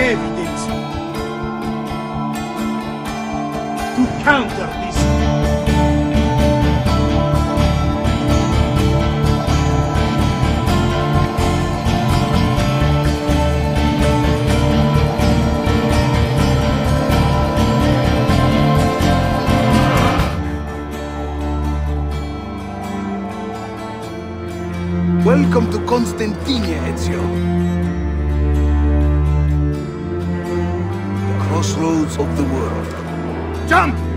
evidence to counter this. Welcome to Constantinia, Ezio. The crossroads of the world. Jump!